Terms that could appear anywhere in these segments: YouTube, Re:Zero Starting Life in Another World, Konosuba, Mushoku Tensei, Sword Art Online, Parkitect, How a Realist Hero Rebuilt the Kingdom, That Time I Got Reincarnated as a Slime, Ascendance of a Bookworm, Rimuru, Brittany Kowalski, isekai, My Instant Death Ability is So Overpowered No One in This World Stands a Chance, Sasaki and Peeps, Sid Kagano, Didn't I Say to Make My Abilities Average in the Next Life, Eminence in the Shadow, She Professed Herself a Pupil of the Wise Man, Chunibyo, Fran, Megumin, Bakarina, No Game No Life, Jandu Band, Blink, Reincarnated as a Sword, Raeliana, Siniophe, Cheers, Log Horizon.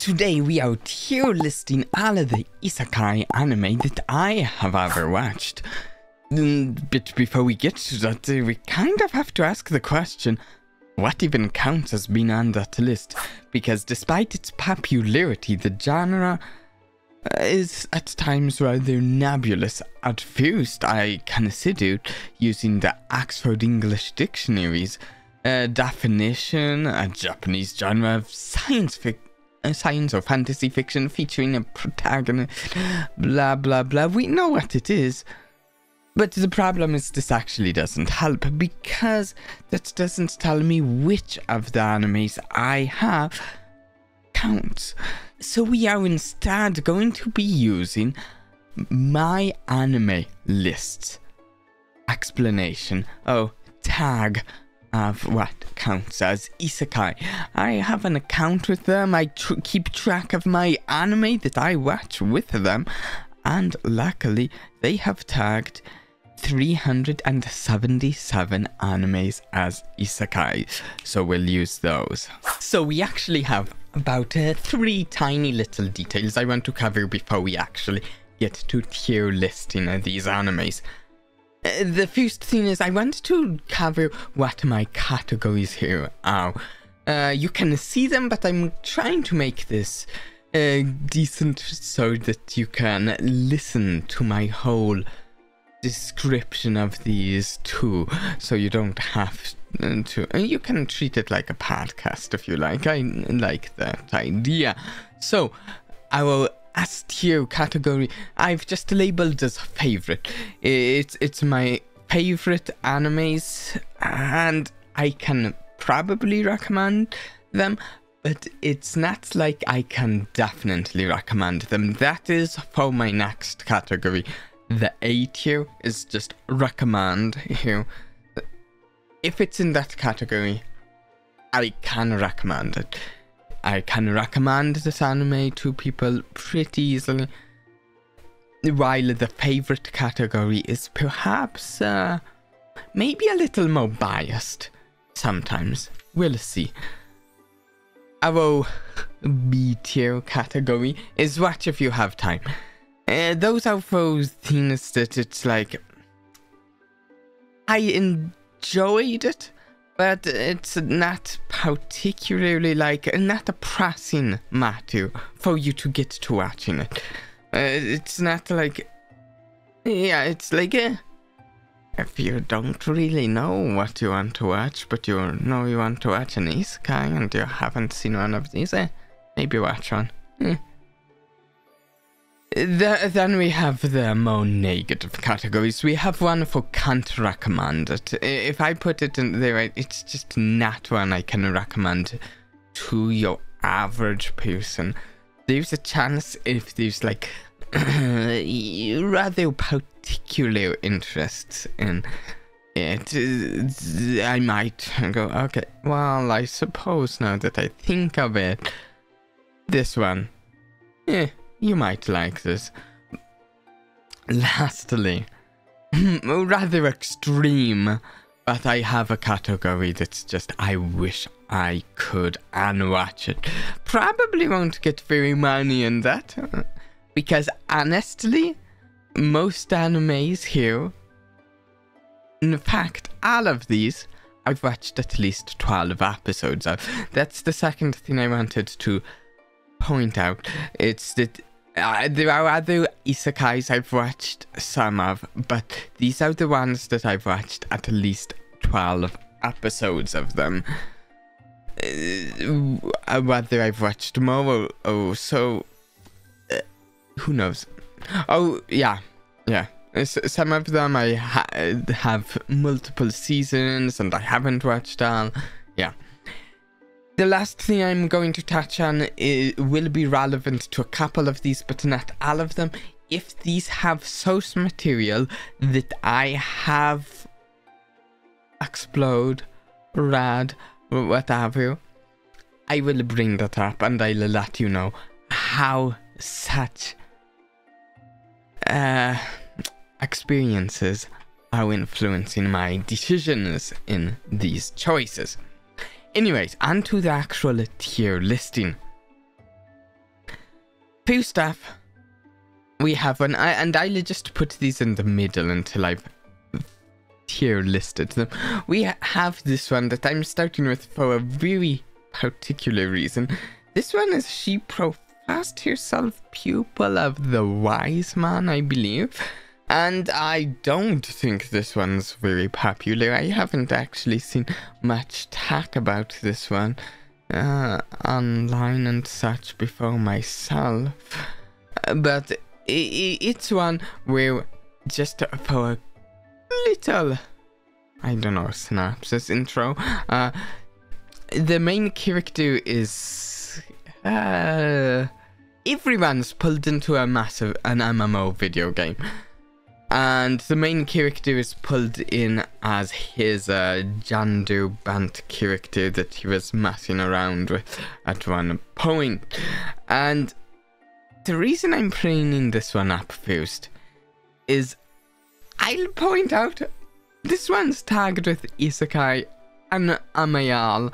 Today we are tier listing all of the isekai anime that I have ever watched. But before we get to that, we kind of have to ask the question, what even counts as being on that list? Because despite its popularity, the genre is at times rather nebulous. At first, I considered using the Oxford English Dictionary's definition, a Japanese genre of science or fantasy fiction featuring a protagonist, blah blah blah, we know what it is. But the problem is this actually doesn't help, because that doesn't tell me which of the animes I have counts. So we are instead going to be using my anime lists. Explanation, oh, tag of what counts as isekai. I have an account with them, I keep track of my anime that I watch with them, and luckily they have tagged 377 animes as isekai, so we'll use those. So we actually have about three tiny little details I want to cover before we actually get to tier listing of these animes. The first thing is I want to cover what my categories here are. You can see them, but I'm trying to make this decent so that you can listen to my whole description of these two, so you don't have to. You can treat it like a podcast if you like. I like that idea. So our S tier category I've just labeled as favorite. It's my favorite animes, and I can probably recommend them, but it's not like I can definitely recommend them. That is for my next category. The A tier is just recommend here. If it's in that category, I can recommend it. I can recommend this anime to people pretty easily, while the favorite category is perhaps maybe a little more biased sometimes. We'll see. Our B tier category is watch if you have time. Those are those things that it's like, I enjoyed it, but it's not particularly like, not a pressing matter for you to get to watching it. It's not like, yeah, it's like, if you don't really know what you want to watch, but you know you want to watch an isekai and you haven't seen one of these, maybe watch one. Then we have the more negative categories. We have one for can't recommend it. If I put it in there, it's just not one I can recommend to your average person. There's a chance if there's like rather particular interests in it, I might go, okay, well, I suppose now that I think of it, this one, you might like this. Lastly, rather extreme, but I have a category that's just, I wish I could unwatch it. Probably won't get very many in that, because honestly, most animes here, in fact, all of these, I've watched at least 12 episodes of. That's the second thing I wanted to point out. It's that there are other isekais I've watched some of, but these are the ones that I've watched at least 12 episodes of them. Whether I've watched more or so, who knows? Oh, yeah. Some of them I have multiple seasons and I haven't watched all. Yeah. The last thing I'm going to touch on will be relevant to a couple of these, but not all of them. If these have source material that I have explored, read, whatever, I will bring that up and I'll let you know how such experiences are influencing my decisions in these choices. Anyways, on to the actual tier listing. two staff we have, and I just put these in the middle until I've tier listed them. We have this one that I'm starting with for a very particular reason. This one is She Professed Herself a Pupil of the Wise Man, I believe. And I don't think this one's very popular. I haven't actually seen much talk about this one online and such before myself. But it's one where, just for a little, I don't know, synopsis intro, the main character is... everyone's pulled into a massive, an MMO video game. And the main character is pulled in as his Jandu Band character that he was messing around with at one point. And the reason I'm bringing this one up first is I'll point out this one's tagged with Isekai and Amayal.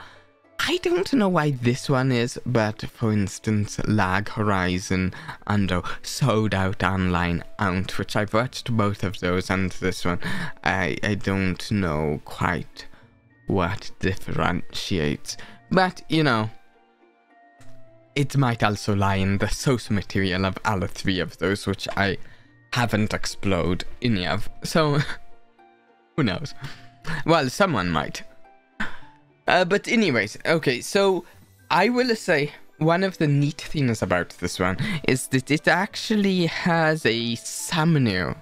I don't know why this one is, but for instance, Log Horizon and Sword Art Online out, which I've watched both of those and this one. I don't know quite what differentiates, but you know, it might also lie in the source material of all three of those, which I haven't explored any of, so who knows? Well, someone might. But anyways, okay, so I will say one of the neat things about this one is that it actually has a summoner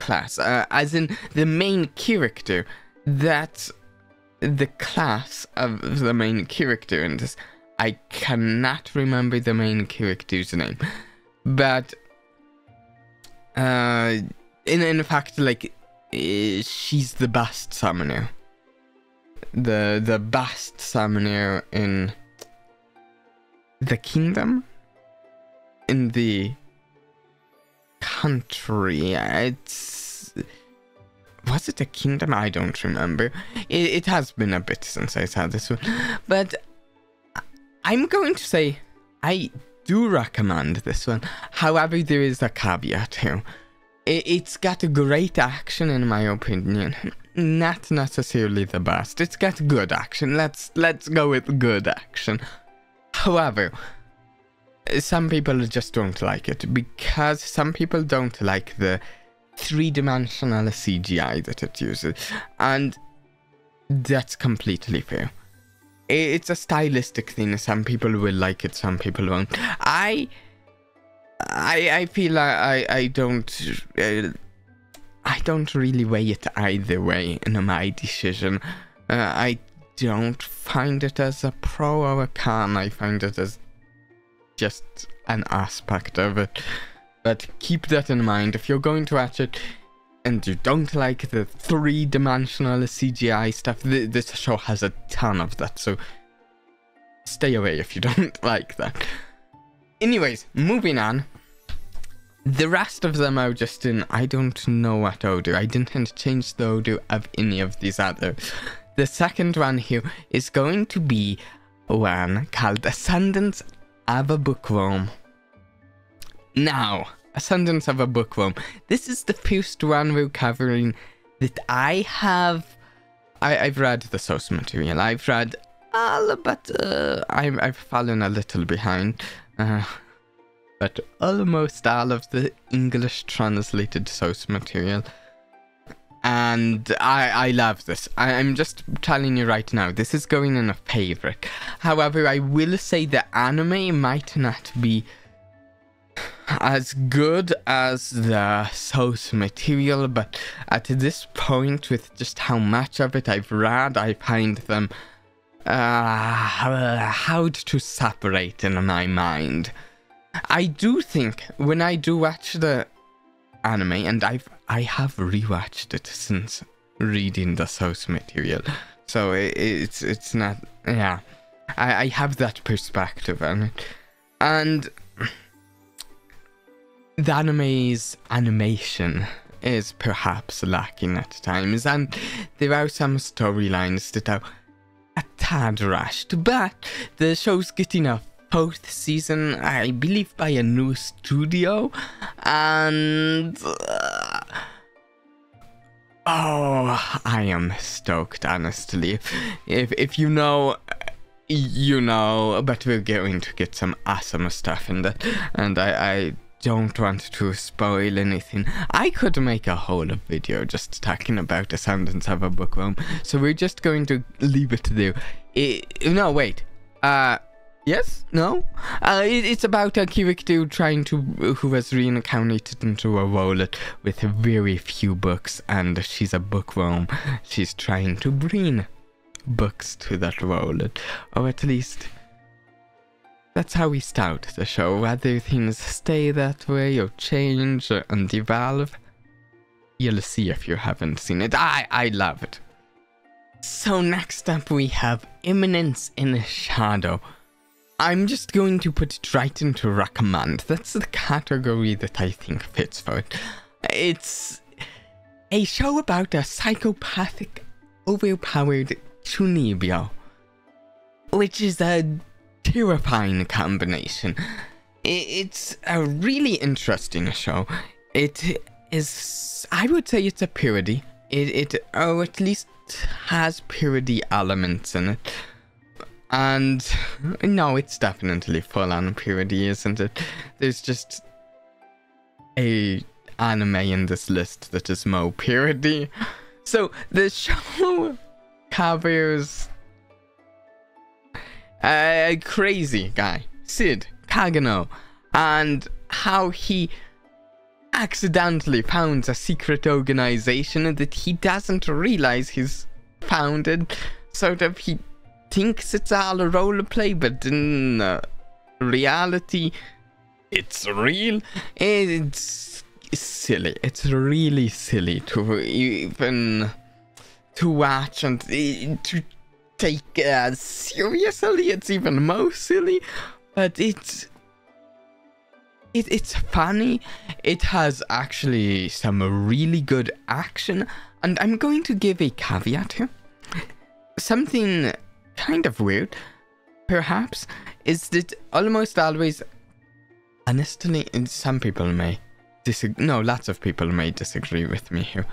class, as in the main character. That's the class of the main character in this. I cannot remember the main character's name, but in fact, like, she's the best summoner. The best summoner in the kingdom, in the country. Was it a kingdom? I don't remember. It has been a bit since I saw this one, but I'm going to say I do recommend this one. However, there is a caveat here. It's got a great action, in my opinion. Not necessarily the best. It's got good action. Let's go with good action. However, some people just don't like it, because some people don't like the three-dimensional CGI that it uses, and that's completely fair. It's a stylistic thing. Some people will like it, some people won't. I feel I don't really weigh it either way in my decision. I don't find it as a pro or a con. I find it as just an aspect of it. But keep that in mind. If you're going to watch it and you don't like the three-dimensional CGI stuff, this show has a ton of that. So stay away if you don't like that. Anyways, moving on. The rest of them are just in, I don't know what order. I didn't change the order of any of these others. The second one here is going to be one called Ascendance of a Bookworm. Now, Ascendance of a Bookworm. This is the first one we're covering that I have... I've read the source material. I've read all, but I've fallen a little behind. But almost all of the English translated source material. And I love this. I'm just telling you right now, this is going in a favorite. However, I will say the anime might not be as good as the source material, but at this point, with just how much of it I've read, I find them hard to separate in my mind. I do think when I do watch the anime, and I have rewatched it since reading the source material, so it's not, yeah, I have that perspective on it. And the anime's animation is perhaps lacking at times, and there are some storylines that are a tad rushed, but the show's getting a fourth season, I believe, by a new studio, and oh, I am stoked, honestly. If you know, you know, but we're going to get some awesome stuff in that, and I don't want to spoil anything. I could make a whole video just talking about Ascendance of a Bookworm, so we're just going to leave it there. No, wait. Yes? No? It's about a character trying to, who was reincarnated into a rollet with very few books, and she's a bookworm. She's trying to bring books to that rollet, or at least that's how we start the show. Whether things stay that way or change and evolve, you'll see if you haven't seen it. I love it. So next up we have Eminence in the Shadow. I'm just going to put it right into recommend. That's the category that I think fits for it. It's a show about a psychopathic, overpowered Chunibyo, which is a terrifying combination. It's a really interesting show. It is, I would say it's a parody. It or at least has parody elements in it. And no, it's definitely full-on parody, isn't it? There's just a anime in this list that is more parody. So the show covers a crazy guy, Sid Kagano, and how he accidentally founds a secret organization that he doesn't realize he's founded. Sort of, he thinks it's all a role play, but in reality, it's real. It's silly. It's really silly to even to watch and to take seriously. It's even more silly, but it's funny. It has actually some really good action, and I'm going to give a caveat here. Something kind of weird, perhaps, is that almost always, honestly, and some people may disagree, no, lots of people may disagree with me here.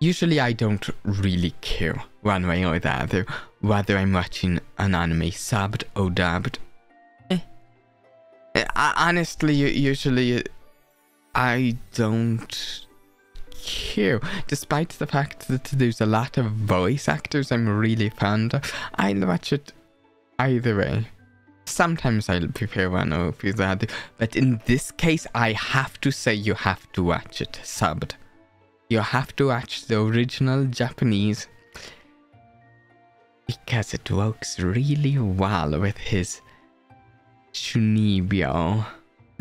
Usually I don't really care one way or the other whether I'm watching an anime subbed or dubbed. Honestly, usually I don't care, despite the fact that there's a lot of voice actors I'm really fond of. I'll watch it either way. Sometimes I'll prefer one over the other, but in this case I have to say you have to watch it subbed. You have to watch the original Japanese, because it works really well with his Chunibyo,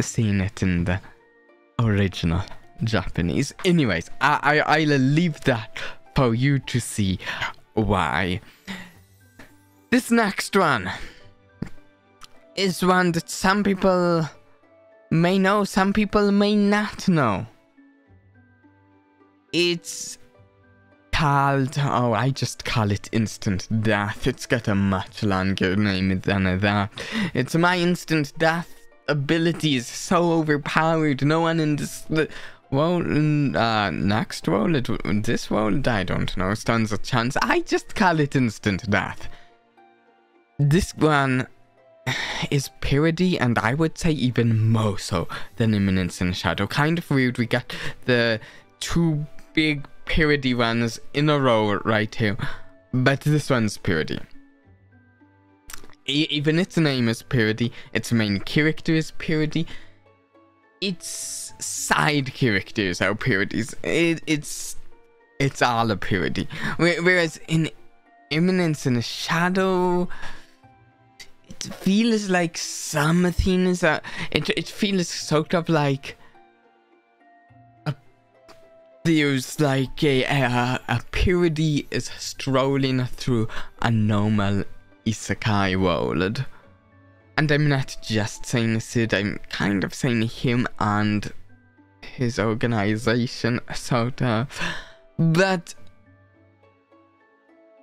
seeing it in the original Japanese. Anyways, I'll leave that for you to see why. This next one is one that some people may know, some people may not know. It's called, oh, I just call it Instant Death. It's got a much longer name than that. It's My Instant Death Ability is So Overpowered No One in This World, Next World, This World, I don't know, Stands a Chance. I just call it Instant Death. This one is parody, and I would say even more so than Eminence in Shadow. Kind of weird, we got the two big parody ones in a row right here, but this one's parody. Even its name is parody, its main character is parody, its side characters are parodies. It's all a parody. Whereas in Eminence in the Shadow, it feels like some things are, it feels sort of like there's like a parody is strolling through a normal isekai world. And I'm not just saying Sid, I'm kind of saying him and his organization, sort of. But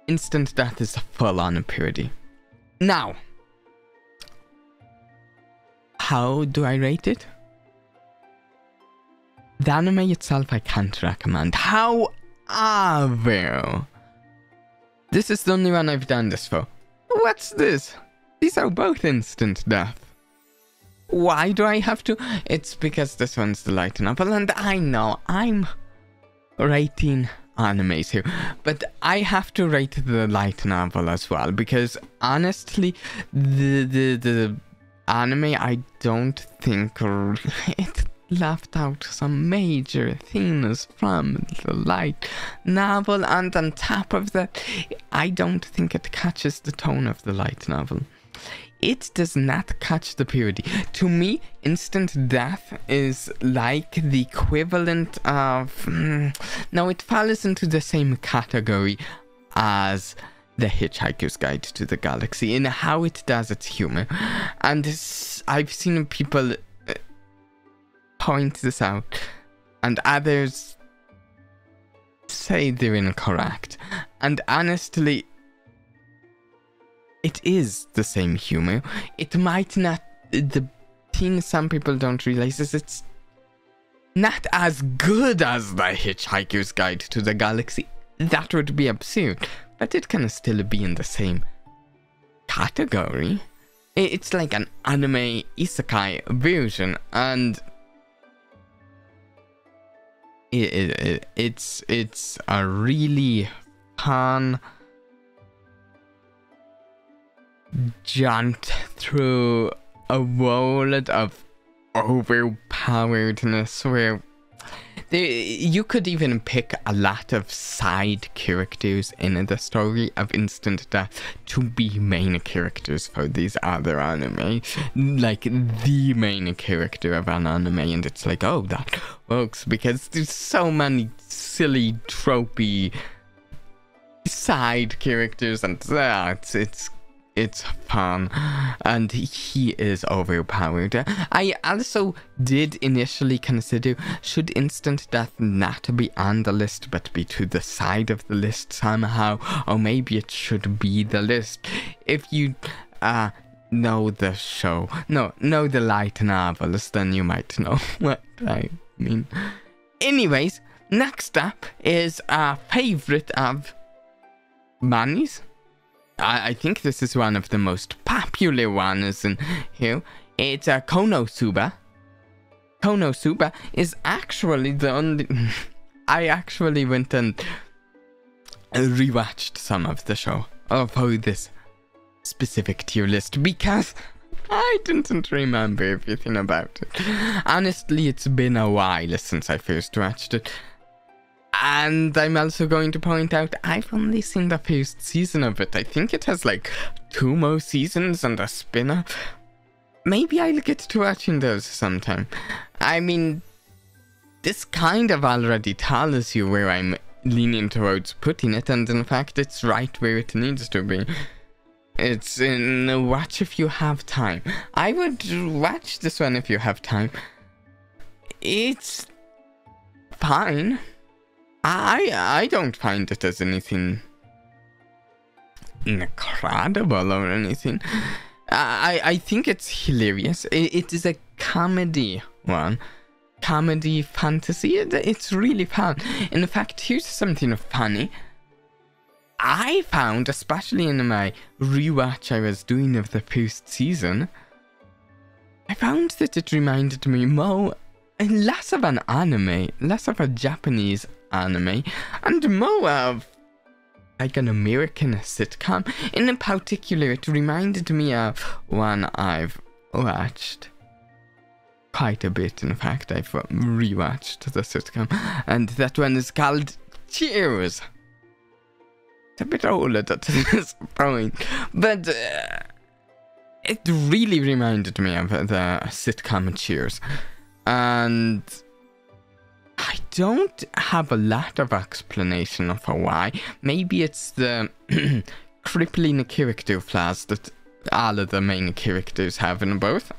Instant Death is a full-on parody. Now, How do I rate it? The anime itself I can't recommend. However, this is the only one I've done this for. What's this? These are both instant death. Why do I have to? It's because this one's the light novel, and I know I'm rating animes here, but I have to rate the light novel as well, because honestly, the anime, I don't think it left out some major themes from the light novel, and on top of that, I don't think it catches the tone of the light novel. It does not catch the purity. To me, instant death is like the equivalent of... no, it falls into the same category as The Hitchhiker's Guide to the Galaxy in how it does its humor. And I've seen people point this out, and others say they're incorrect. And honestly, it is the same humor. It might not... The thing some people don't realize is it's not as good as The Hitchhiker's Guide to the Galaxy. That would be absurd. But it can still be in the same category. It's like an anime isekai version, and it's a really fun jaunt through a world of overpoweredness where you could even pick a lot of side characters in the story of Instant Death to be main characters for these other anime, like the main character of an anime, and it's like, oh, that works because there's so many silly tropey side characters, and it's fun, and he is overpowered. I also did initially consider, should Instant Death not be on the list but be to the side of the list somehow, or maybe it should be the list if you know the show, know the light novels, then you might know what I mean. Anyways, next up is our favorite of Manny's. I think this is one of the most popular ones in here. It's Konosuba. Konosuba is actually the only... I actually went and rewatched some of the show for this specific tier list because I didn't remember everything about it. Honestly, it's been a while since I first watched it. And I'm also going to point out, I've only seen the first season of it. I think it has like 2 more seasons and a spin-off. Maybe I'll get to watching those sometime. I mean, this kind of already tells you where I'm leaning towards putting it, and in fact, it's right where it needs to be. It's in watch if you have time. I would watch this one if you have time. It's fine. I don't find it as anything incredible or anything. I think it's hilarious. It is a comedy one. Comedy fantasy. It's really fun. In fact, here's something funny. I found, especially in my rewatch I was doing of the first season, I found that it reminded me more, less of an anime, less of a Japanese anime, and more of like an American sitcom. In particular, it reminded me of one I've watched quite a bit. In fact, I've rewatched the sitcom, and that one is called Cheers. It's a bit older at this point, but it really reminded me of the sitcom Cheers. And I don't have a lot of explanation for why. Maybe it's the crippling character flaws that all of the main characters have in both.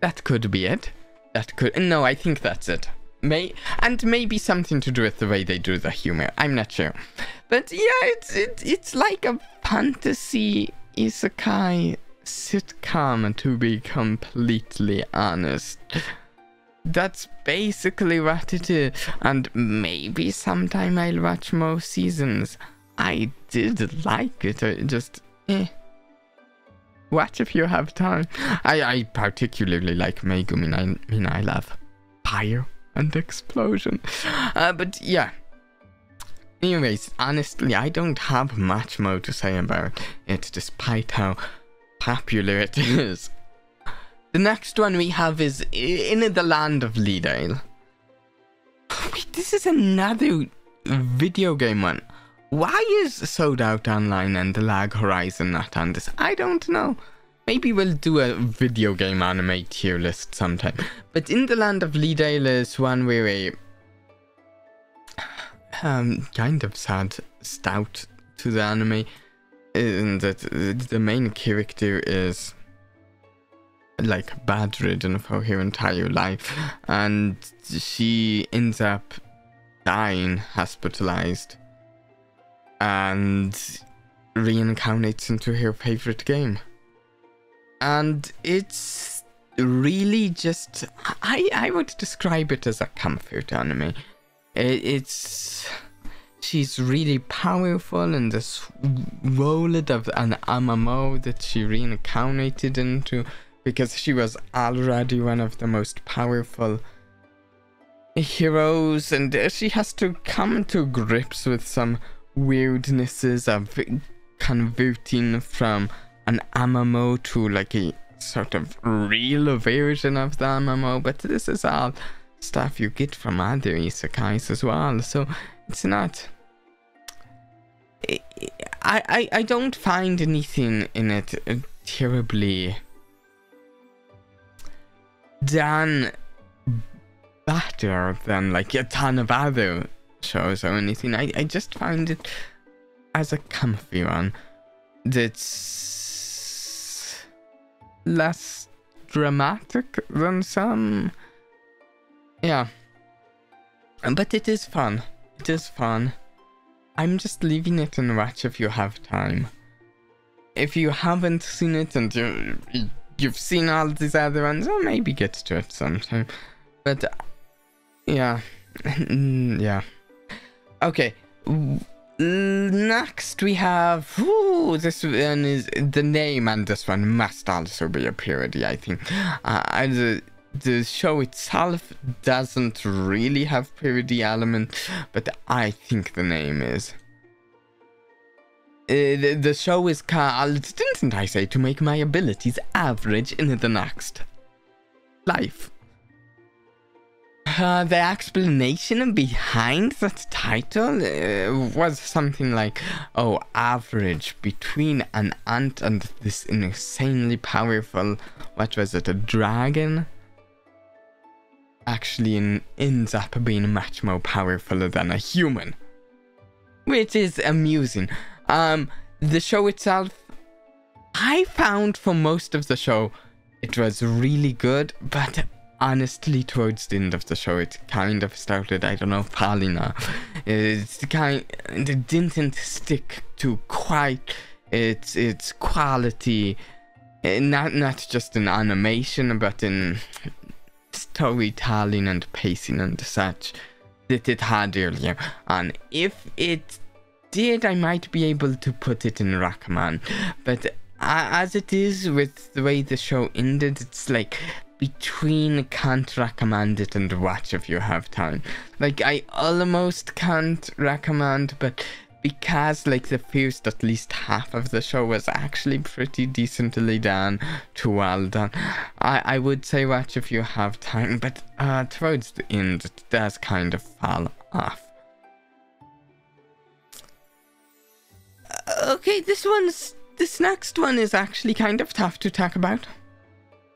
That could be it. That could... No, I think that's it. And maybe something to do with the way they do the humor. I'm not sure. But yeah, it's like a fantasy isekai sitcom, to be completely honest. That's basically what it is, and maybe sometime I'll watch more seasons. I did like it, I just Watch if you have time. I particularly like Megumin. I mean, I love fire and explosion. But yeah. Anyways, honestly, I don't have much more to say about it, despite how popular it is. The next one we have is In the Land of Leadale. Wait, this is another video game one. Why is Sword Art Online and the Log Horizon not on this? I don't know. Maybe we'll do a video game anime tier list sometime. But In the Land of Leadale is one where a kind of sad start to the anime, and that the main character is like bedridden for her entire life, and she ends up dying, hospitalized, and reincarnates into her favorite game. And it's really just, I would describe it as a comfort anime. She's really powerful in this role of an MMO that she reincarnated into, because she was already one of the most powerful heroes, and she has to come to grips with some weirdnesses of converting from an MMO to like a sort of real version of the MMO, but this is all stuff you get from other isekais as well, so it's not... I don't find anything in it terribly done better than like a ton of other shows or anything. I just find it as a comfy one that's less dramatic than some. Yeah, but it is fun. It is fun. I'm just leaving it and watch if you have time. If you haven't seen it and you've seen all these other ones, well, maybe get to it sometime. But yeah. Yeah. Okay, next we have, this one is, the name on this one must also be a parody, I think. The show itself doesn't really have parody element, but I think the name is. The show is called Didn't I Say to Make My Abilities Average in the Next Life? The explanation behind that title was something like, oh, average between an ant and this insanely powerful, what was it, a dragon? Actually ends up being much more powerful than a human, which is amusing. The show itself, I found for most of the show, it was really good, but honestly, towards the end of the show, it kind of started, I don't know, falling off. It didn't stick to quite its quality, not just in animation, but in storytelling and pacing and such that it had earlier. And if it did, I might be able to put it in Rackman. But as it is with the way the show ended, it's like between can't recommend it and watch if you have time. Like, I almost can't recommend, but because like the first at least half of the show was actually pretty decently done, too well done, I would say watch if you have time, but towards the end it does kind of fall off. Okay, this next one is actually kind of tough to talk about,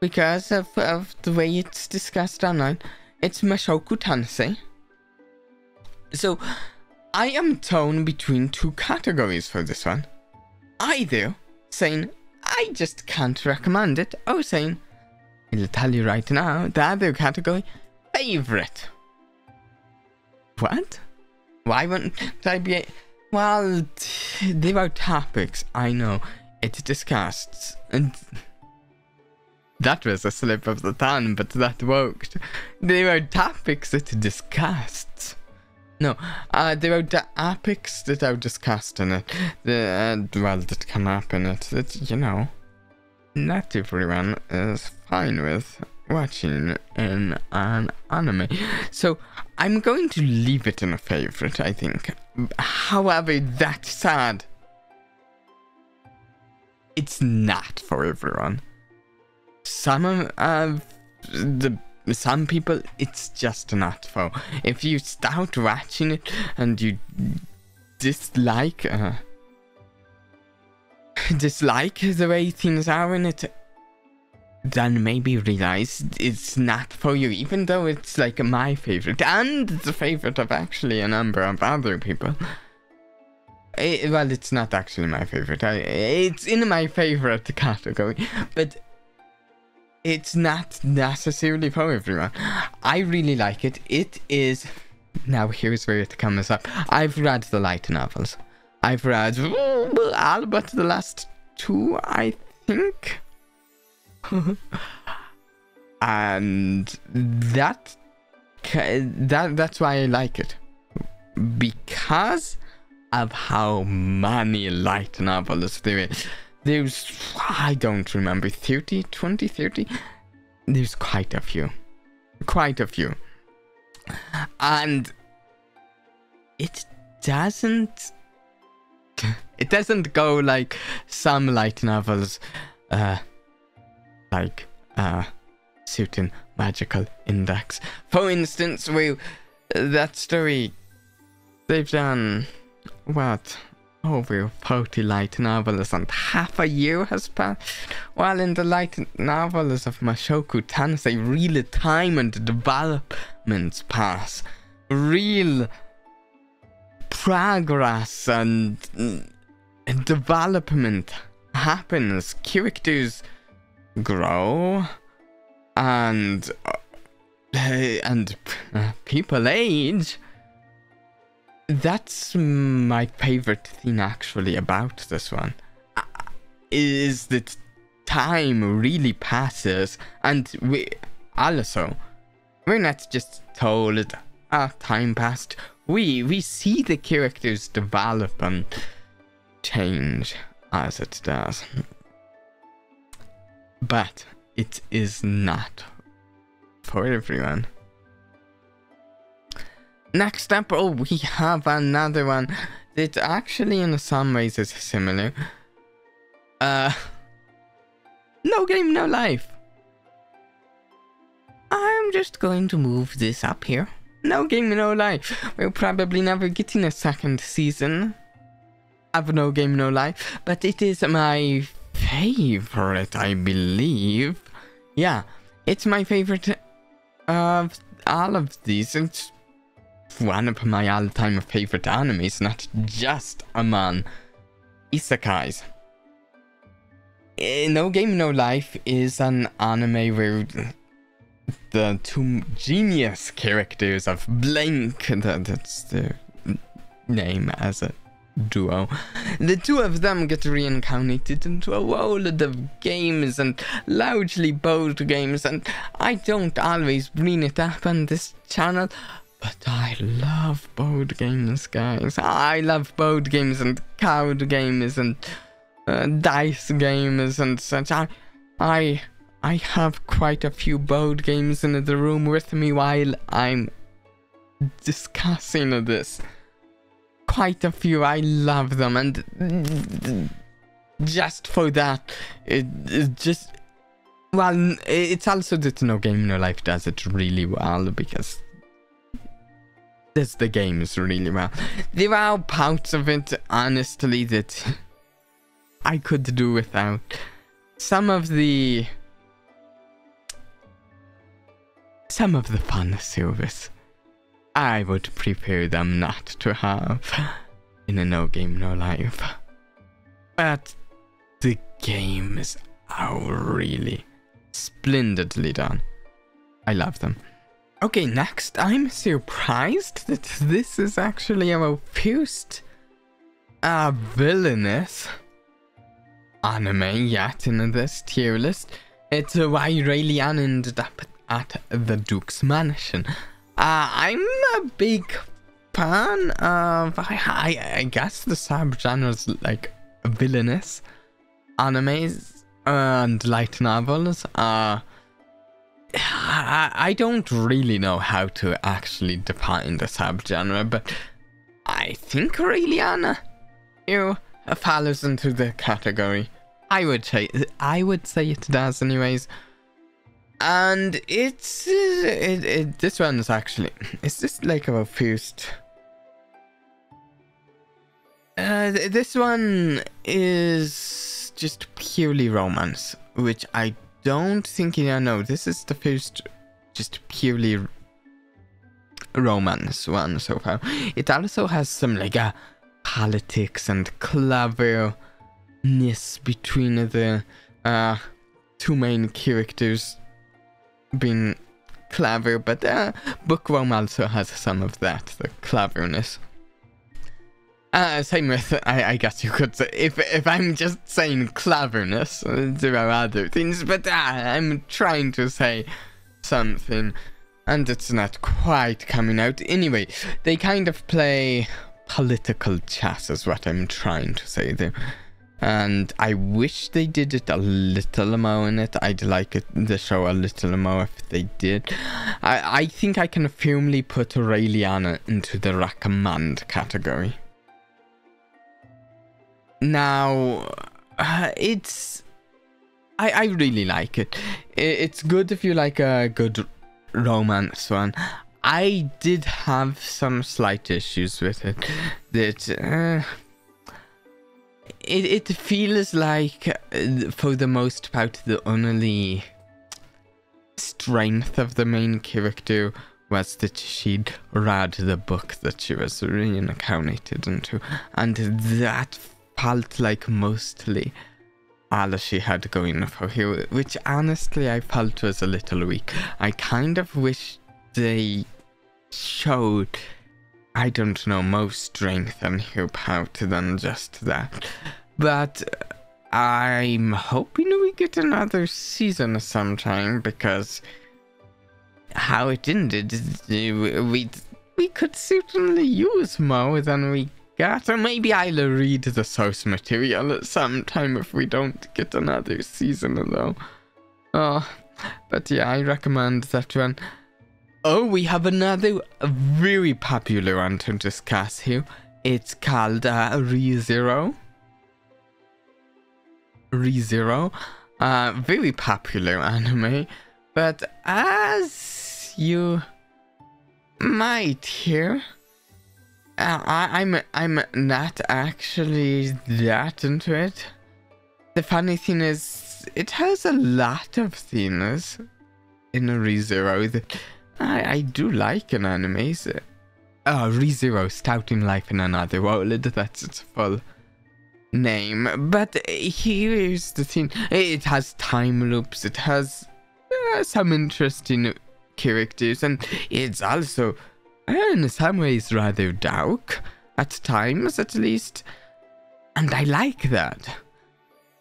because of the way it's discussed online. It's Mushoku Tensei. So, I am torn between two categories for this one. Either saying, I just can't recommend it, or saying, I'll tell you right now, the other category, favorite. What? Why wouldn't I be... Well, there are topics, I know. it disgusts. And that was a slip of the tongue, but that worked. There are topics that disgust. No, there are topics that are discussed in it. That come up in it. That, you know, not everyone is fine with watching in an anime. So I'm going to leave it in a favorite, I think. However, that said, it's not for everyone. Some people, it's just not for. If you start watching it and you dislike the way things are in it, then maybe realize it's not for you, even though it's like my favorite and the favorite of actually a number of other people. Well, it's not actually my favorite. It's in my favorite category, but it's not necessarily for everyone. I really like it. It is... Now here's where it comes up. I've read the light novels. I've read all but the last two, I think. And that's why I like it. Because of how many light novels there is. There's, I don't remember, 30, 20, 30? There's quite a few. Quite a few. And it doesn't go like some light novels, like, certain magical index. For instance, that story, they've done, what? Over 40 light novels, and half a year has passed. While in the light novels of Mushoku Tensei, real time and developments pass. Real progress and development happens. Characters grow and people age. That's my favorite thing actually about this one, is that time really passes, and we're not just told time passed, we see the characters develop and change as it does. But it is not for everyone. Next up, we have another one that actually in some ways is similar. No Game, No Life. I'm just going to move this up here. No Game, No Life. We're probably never getting a second season of No Game, No Life, but it is my favorite, I believe. Yeah, it's my favorite of all of these. It's one of my all-time favorite animes, not just among isekais. No Game No Life is an anime where the two genius characters of Blink, that's their name as a duo, the two of them get reincarnated into a world of games, and largely board games, and I don't always bring it up on this channel, but I love board games, guys. I love board games and card games and dice games and such. I have quite a few board games in the room with me while I'm discussing this. Quite a few. I love them, and just for that, well, it's also that No Game No Life does it really well, because does the games really well. There are parts of it, honestly, that I could do without. Some of the fun service, I would prefer them not to have in a No Game No Life. But the games are really splendidly done. I love them. Okay, next, I'm surprised that this is actually our first villainess anime yet in this tier list. It's Why Raeliana Ended Up at the Duke's Mansion. I'm a big fan of, I guess, the subgenres like villainous animes and light novels. I don't really know how to actually define the subgenre, but I think Raeliana follows into the category. I would say it does, anyways. And this one is actually, is this like our first? This one is just purely romance, which I don't think, no, this is the first just purely romance one so far. It also has some like politics and cleverness between the two main characters being clever, but Bookworm also has some of that, the cleverness. Same with, I guess you could say, if I'm just saying cleverness, there are other things, but I'm trying to say something, and it's not quite coming out. Anyway, they kind of play political chess is what I'm trying to say there. And I wish they did it a little more in it. I'd like it, the show a little more if they did. I think I can firmly put Raeliana into the recommend category. Now, it's... I really like it. It's good if you like a good romance one. I did have some slight issues with it. That... It feels like, for the most part, the only strength of the main character was that she'd read the book that she was reincarnated into, and that felt like mostly all she had going for her, which honestly I felt was a little weak. I kind of wish they showed, I don't know, more strength on her part than just that. But I'm hoping we get another season sometime, because how it ended, we could certainly use more than we got. Or maybe I'll read the source material sometime if we don't get another season, though. Oh, but yeah, I recommend that one. Oh, we have another very popular one to discuss here. It's called Re:Zero. Re:Zero. Very popular anime. But as you might hear, I'm not actually that into it. The funny thing is, it has a lot of things in Re:Zero that I do like in animes. Re:Zero Starting Life in Another World, that's its full name. But here's the thing, it has time loops, it has some interesting characters, and it's also in some ways rather dark, at times at least, and I like that.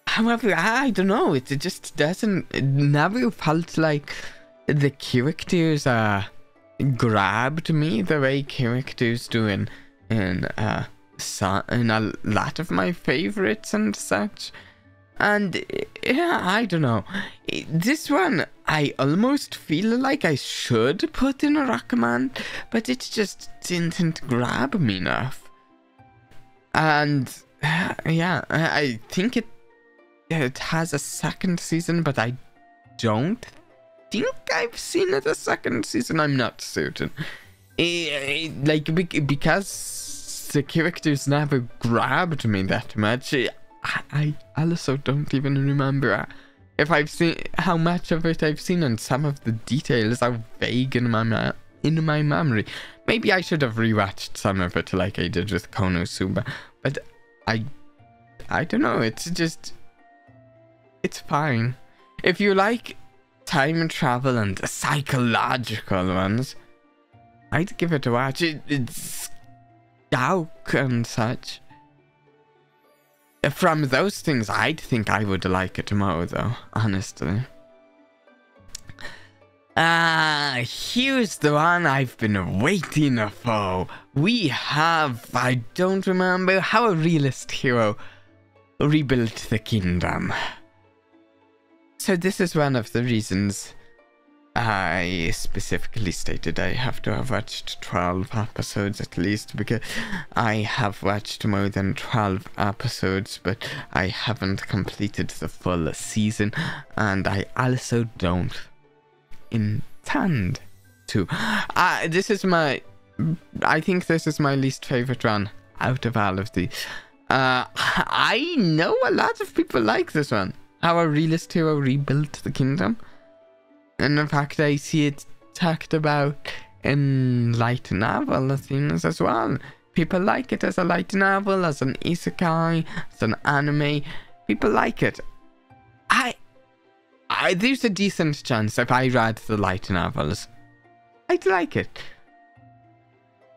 However, I don't know, it just doesn't, it never felt like the characters grabbed me the way characters do in a lot of my favorites and such. And yeah, I don't know, this one I almost feel like I should put in a recommend, but it just didn't grab me enough. And yeah, I think it has a second season, but I don't think I've seen it a second season. I'm not certain. Because the characters never grabbed me that much, I also don't even remember if I've seen how much of it I've seen, and some of the details are vague in my memory. Maybe I should have rewatched some of it like I did with Konosuba, but I don't know, it's fine. If you like time travel and psychological ones, I'd give it a watch. It's dark and such. From those things, I'd think I would like it more, though, honestly. Here's the one I've been waiting for. We have, I don't remember, How a Realist Hero Rebuilt the Kingdom. So this is one of the reasons I specifically stated I have to have watched 12 episodes at least, because I have watched more than 12 episodes, but I haven't completed the full season, and I also don't intend to. This is my, I think this is my least favorite one out of all of these. I know a lot of people like this one, How a Realist Hero Rebuilt the Kingdom. And in fact, I see it talked about in light novel things as well. People like it as a light novel, as an isekai, as an anime. People like it. There's a decent chance if I read the light novels, I'd like it.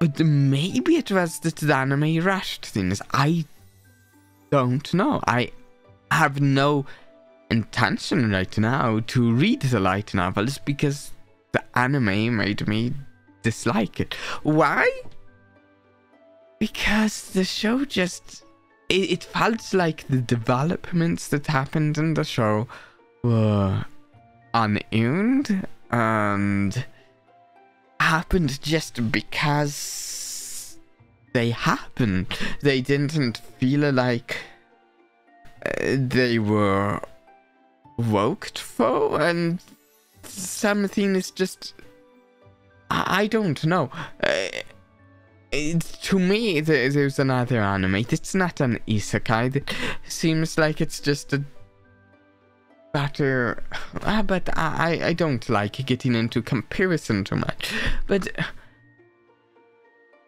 But maybe it was that the anime rushed things. I don't know. I have no intention right now to read the light novels because the anime made me dislike it. Why? Because the show just, it felt like the developments that happened in the show were unearned and happened just because they happened. They didn't feel like they were worked for, and something is just, I don't know. To me, there's another anime that's not an isekai that seems like it's just a better, but I don't like getting into comparison too much. But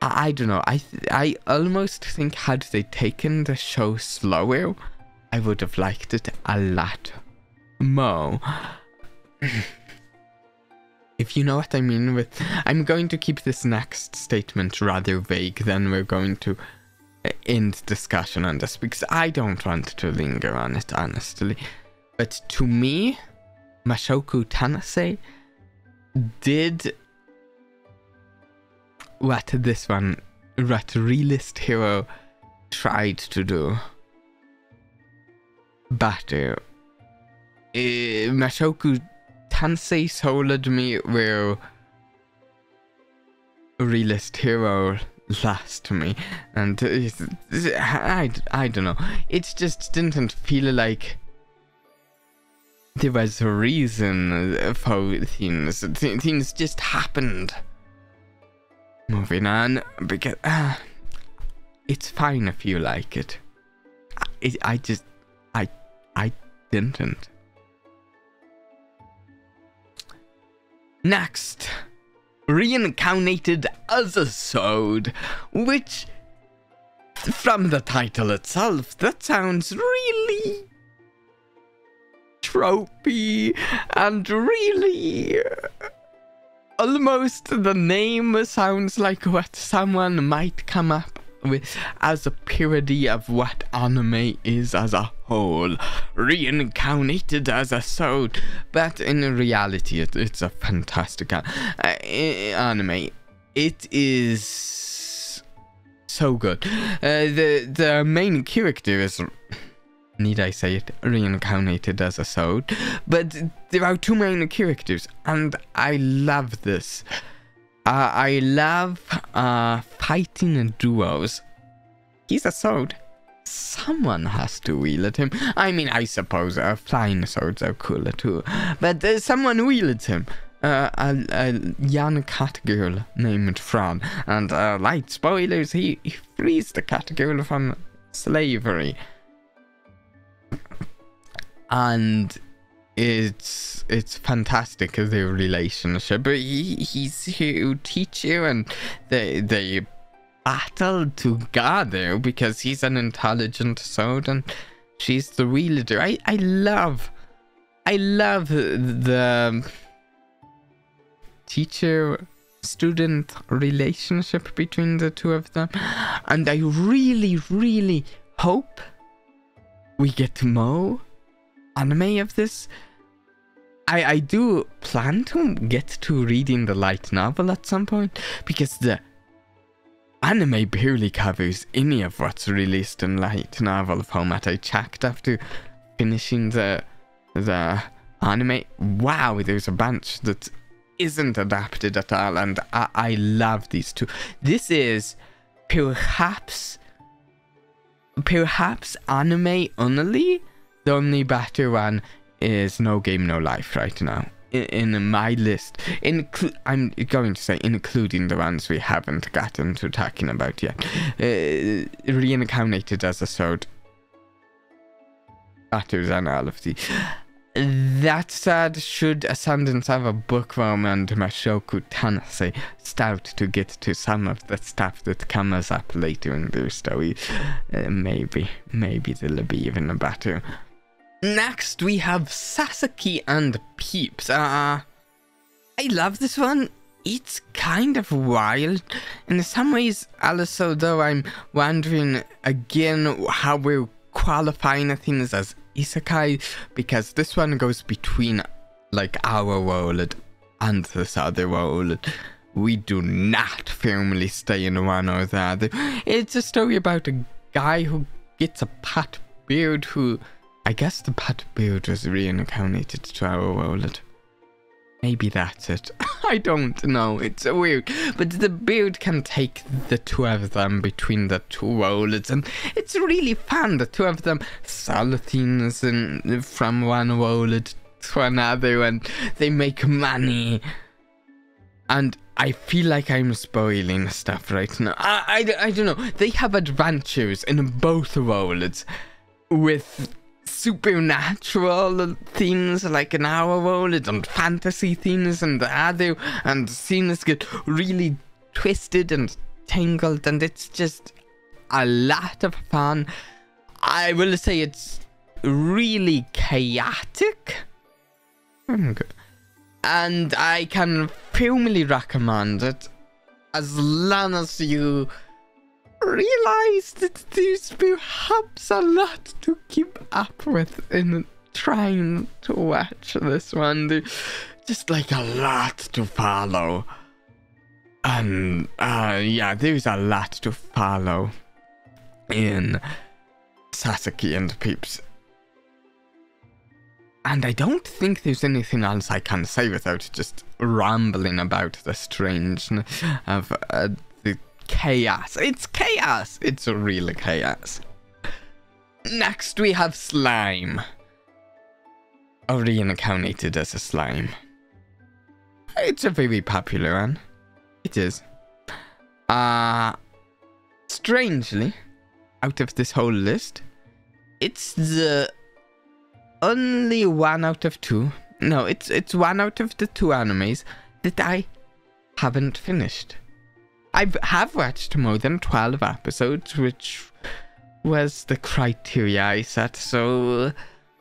I don't know, I almost think had they taken the show slower, I would have liked it a lot more. If you know what I mean with, I'm going to keep this next statement rather vague, then we're going to end discussion on this because I don't want to linger on it, honestly. But to me, Mushoku Tensei did what this one, what Realist Hero tried to do better. Mushoku Tensei sold me where Realist Hero lost me, and I don't know. It just didn't feel like there was a reason for things. Things just happened. Moving on, because it's fine if you like it. I didn't. Next, Reincarnated as a Sword, which, from the title itself, that sounds really tropey and really almost, the name sounds like what someone might come up with as a parody of what anime is as a whole. Reincarnated as a Sword, but in reality it's a fantastic anime. It is so good. The main character is, need I say it, reincarnated as a sword, but there are two main characters, and I love this. I love fighting duos. He's a sword. Someone has to wield him. I mean, I suppose flying swords are cooler too, but someone wields him. A young cat girl named Fran, and light spoilers, he frees the cat girl from slavery. And it's fantastic, their relationship. He's her teacher, and they battle together because he's an intelligent sword and she's the wielder. I love the teacher student relationship between the two of them, and I really hope we get to know anime of this. I do plan to get to reading the light novel at some point, because the anime barely covers any of what's released in light novel format. I checked after finishing the anime. Wow, there's a bunch that isn't adapted at all, and I love these two. This is perhaps anime only. The only better one is No Game No Life right now in my list. I'm going to say including the ones we haven't gotten to talking about yet. Reincarnated as a Sword better than all of these. That said, should Ascendance of a Bookworm and Mushoku Tensei start to get to some of the stuff that comes up later in their story, maybe they'll be even better. Next, we have Sasaki and Peeps. I love this one. It's kind of wild in some ways, also, though I'm wondering again how we're qualifying things as isekai, because this one goes between like our world and this other world. We do not firmly stay in one or the other. It's a story about a guy who gets a pet beard who, I guess the pet beard was reincarnated to our world. Maybe that's it. I don't know, it's weird. But the beard can take the two of them between the two worlds, and it's really fun. The two of them sell things from one world to another, and they make money. And I feel like I'm spoiling stuff right now. I don't know. They have adventures in both worlds with supernatural things like in our world and fantasy things and the other, and scenes get really twisted and tangled, and it's just a lot of fun. I will say it's really chaotic. And I can firmly recommend it as long as you realize that there's perhaps a lot to keep up with in trying to watch this one. There's just like a lot to follow. And yeah, there's a lot to follow in Sasaki and Peeps. And I don't think there's anything else I can say without just rambling about the strangeness of chaos. It's chaos. It's a real chaos. Next we have Slime. Or Reincarnated as a Slime. It's a very popular one. It is. Strangely, out of this whole list, it's the only one out of two. No, it's one out of the two animes that I haven't finished. I have watched more than 12 episodes, which was the criteria I set, so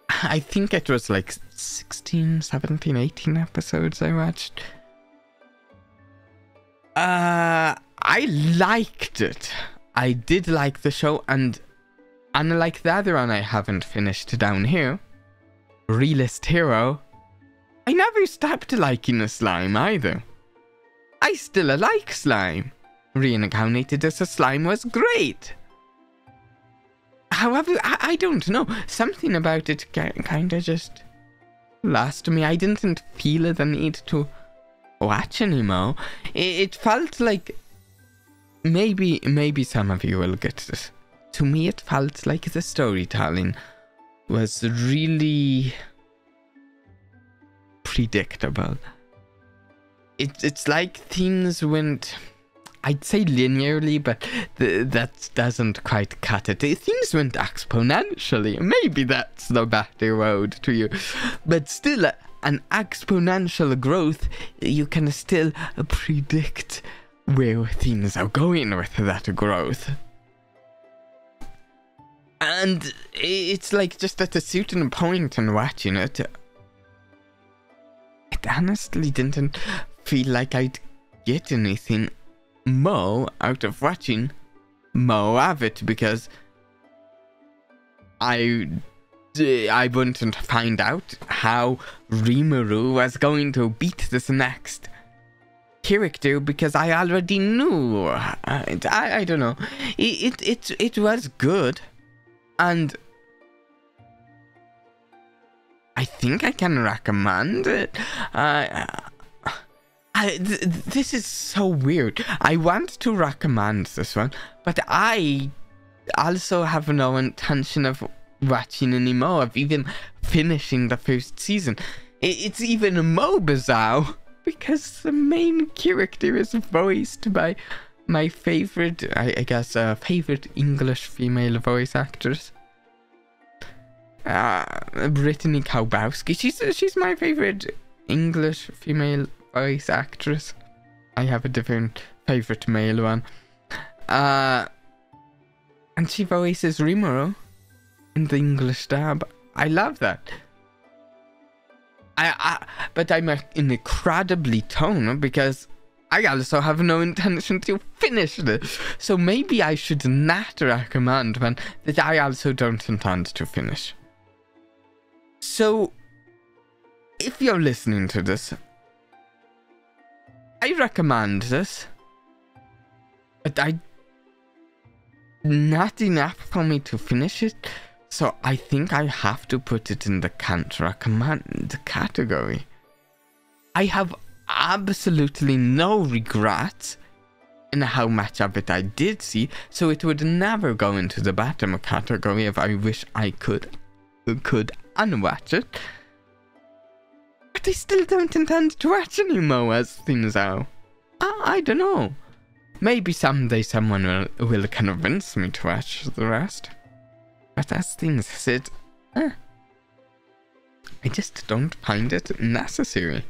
I think it was like 16, 17, 18 episodes I watched. I liked it. I did like the show, and unlike the other one I haven't finished down here, Realist Hero, I never stopped liking a slime either. I still like slime. Reincarnated as a Slime was great. However, I don't know, something about it kind of just lost me. I didn't feel the need to watch anymore. It felt like, maybe some of you will get this. To me, it felt like the storytelling was really predictable. It's like things went, I'd say linearly, but that doesn't quite cut it. Things went exponentially. Maybe that's the better word to you. But still, an exponential growth, you can still predict where things are going with that growth. And it's like just at a certain point in watching it, it honestly didn't feel like I'd get anything more out of watching more of it, because I wouldn't find out how Rimuru was going to beat this next character because I already knew. I don't know. It was good, and I think I can recommend it. This is so weird. I want to recommend this one, but I also have no intention of watching anymore, of even finishing the first season. It's even more bizarre because the main character is voiced by my favorite, I guess, favorite English female voice actress, Brittany Kowalski. She's my favorite English female voice actress. I have a different favorite male one, and she voices Rimuru in the English dub. I love that. But I'm incredibly torn because I also have no intention to finish this. So maybe I should not recommend one that I also don't intend to finish. So, if you're listening to this, I recommend this, but not enough for me to finish it. So I think I have to put it in the can't recommend category. I have absolutely no regrets in how much of it I did see, so it would never go into the bottom category if I wish I could unwatch it. But I still don't intend to watch anymore as things are. I don't know. Maybe someday someone will convince me to watch the rest. But as things sit, I just don't find it necessary.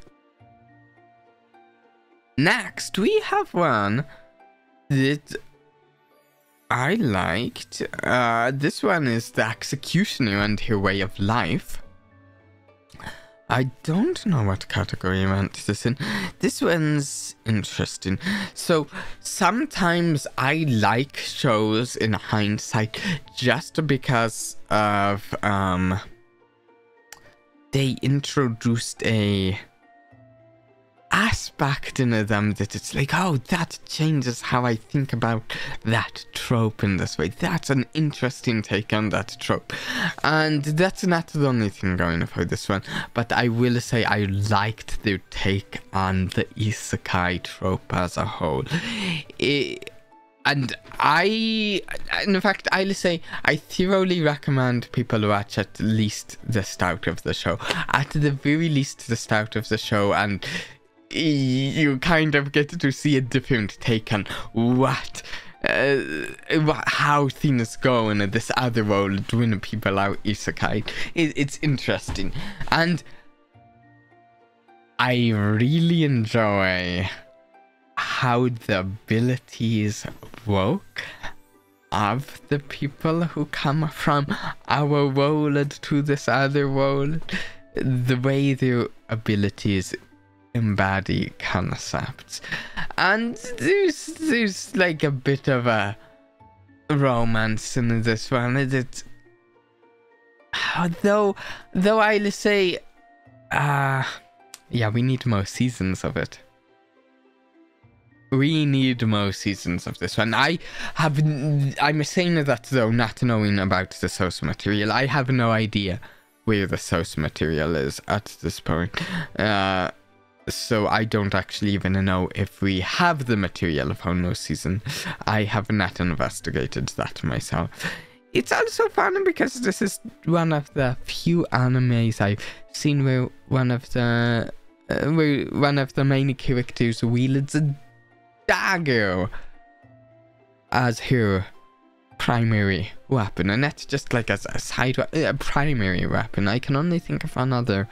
Next, we have one that I liked. This one is The Executioner and Her Way of Life. I don't know what category I want this in. This one's interesting. So, sometimes I like shows in hindsight just because of, they introduced a aspect in them that it's like, oh, that changes how I think about that trope in this way. That's an interesting take on that trope. And that's not the only thing going for this one, but I will say I liked their take on the isekai trope as a whole. In fact, I'll say I thoroughly recommend people watch at least the start of the show. At the very least, the start of the show, and you kind of get to see a different take on how things go in this other world when people are isekai. It's interesting, and I really enjoy how the abilities work of the people who come from our world to this other world, the way their abilities embody concepts. And there's like a bit of a romance in this one. It's, though I'll say, yeah, we need more seasons of it. We need more seasons of this one. I'm saying that though not knowing about the source material. I have no idea where the source material is at this point. So I don't actually even know if we have the material for no season. I have not investigated that myself. It's also fun because this is one of the few animes I've seen where one of the main characters wields a dagger as her primary weapon, and that's just like a primary weapon. I can only think of another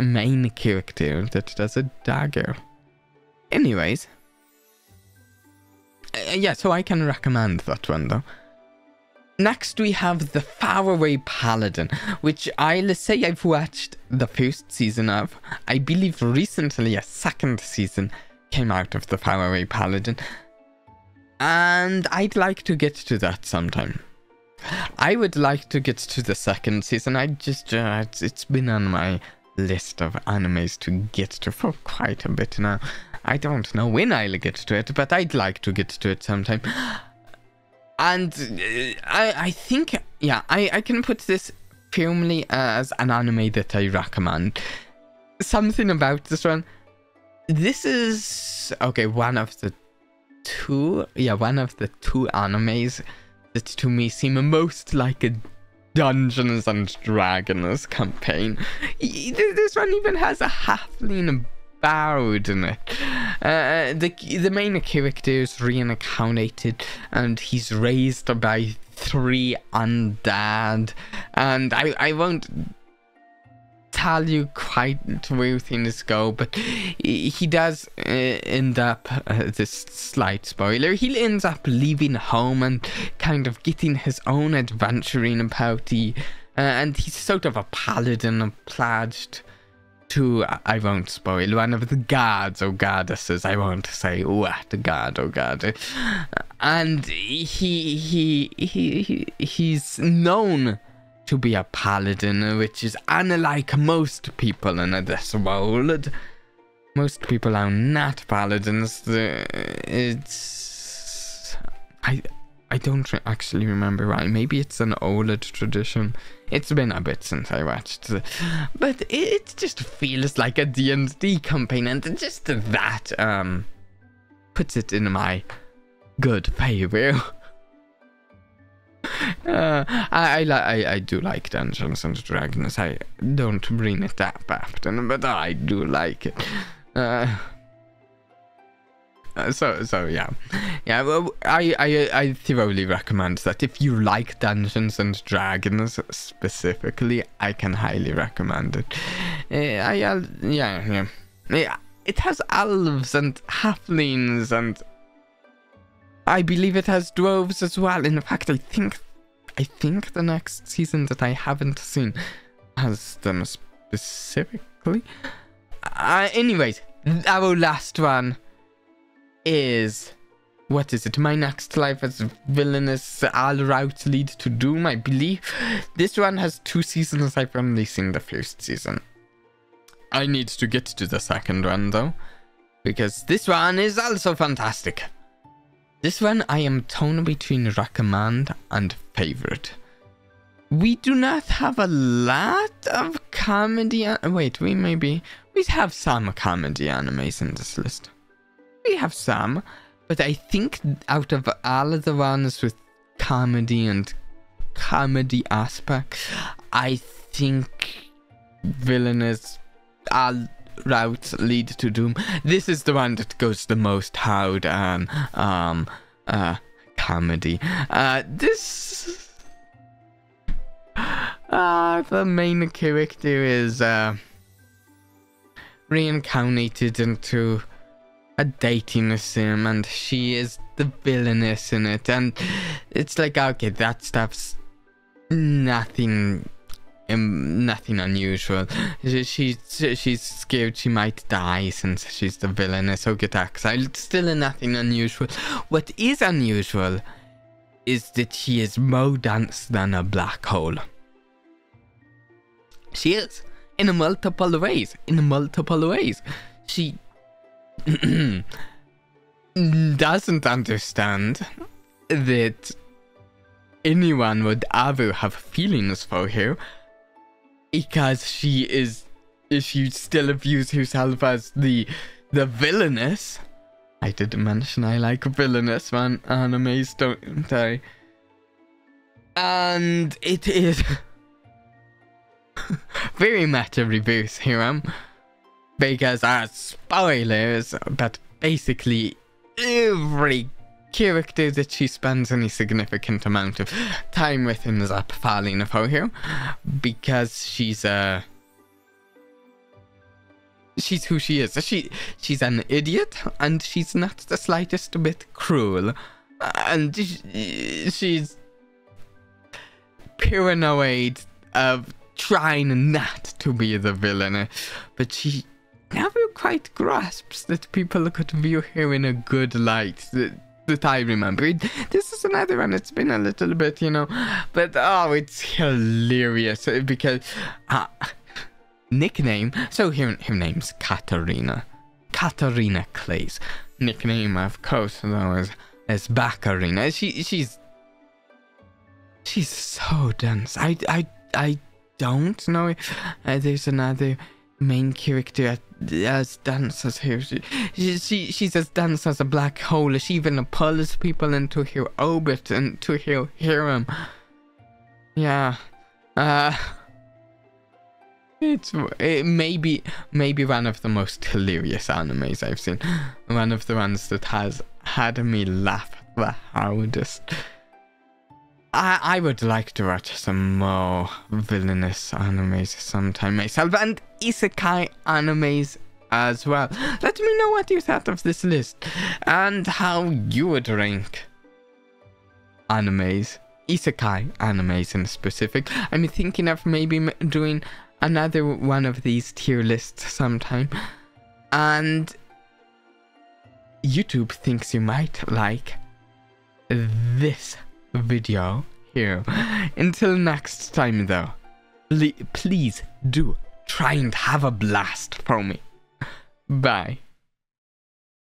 main character that does a dagger. Anyways, yeah, so I can recommend that one though. Next we have The Faraway Paladin, which I'll say I've watched the first season of. I believe recently a second season came out of The Faraway Paladin, and I'd like to get to that sometime. I would like to get to the second season. I just, it's been on my list of animes to get to for quite a bit now. I don't know when I'll get to it, but I'd like to get to it sometime. And I think, yeah, I can put this firmly as an anime that I recommend. Something about this one. This is, okay, one of the two animes that to me seem most like a Dungeons and Dragons campaign. This one even has a halfling bard in it. The main character is reincarnated and he's raised by three undead, and I won't tell you quite where things go, but he does end up, this slight spoiler, he ends up leaving home and kind of getting his own adventuring party, and he's sort of a paladin pledged to, I won't spoil, one of the gods or goddesses. I won't say what god or god. And he's known to be a paladin, which is unlike most people in this world. Most people are not paladins. It's... I don't actually remember why. Maybe it's an old tradition. It's been a bit since I watched. But it just feels like a D&D campaign, and just that puts it in my good favor. I do like Dungeons and Dragons. I don't bring it up often, but I do like it. So yeah. Well, I thoroughly recommend that. If you like Dungeons and Dragons specifically, I can highly recommend it. It has elves and halflings, and I believe it has dwarves as well. In fact, I think the next season that I haven't seen has them specifically. Anyways, our last one is... what is it? My Next Life as a Villainess: All Routes Lead to Doom, I believe. This one has two seasons. I've only seen the first season. I need to get to the second one, though, because this one is also fantastic. This one I am torn between recommend and favorite. We do not have a lot of comedy. We have some comedy animes in this list. We have some, but I think out of all of the ones with comedy and comedy aspects, I think Villainous All Routes Lead to Doom. This is the one that goes the most hard on comedy. The main character is reincarnated into a dating sim, and she is the villainess in it, and it's like, okay, that stuff's nothing unusual. She's scared she might die since she's the villainess or get exiled. Still nothing unusual. What is unusual is that she is more dense than a black hole. She is, in multiple ways. She doesn't understand that anyone would ever have feelings for her, because she still views herself as the villainess. I did mention I like villainous man animes, don't I? And it is very much a reverse harem, because spoilers, but basically every character that she spends any significant amount of time with ends up falling for her, because she's who she is. She's an idiot, and she's not the slightest bit cruel, and she's paranoid of trying not to be the villain, but she never quite grasps that people could view her in a good light. that I remembered. This is another one, it's been a little bit, you know, but oh, it's hilarious because nickname, so her name's Katarina Claes. Nickname, of course, though, is Bakarina. She's so dense. I don't know if there's another main character as dense as her. She's as dense as a black hole. She even pulls people into her orbit and to her harem. Yeah. It may be one of the most hilarious animes I've seen. One of the ones that has had me laugh the hardest. I would like to watch some more villainous animes sometime myself, and isekai animes as well. Let me know what you thought of this list and how you would rank animes, isekai animes in specific. I'm thinking of maybe doing another one of these tier lists sometime, and YouTube thinks you might like this video here. Until next time though, please do try and have a blast for me. Bye.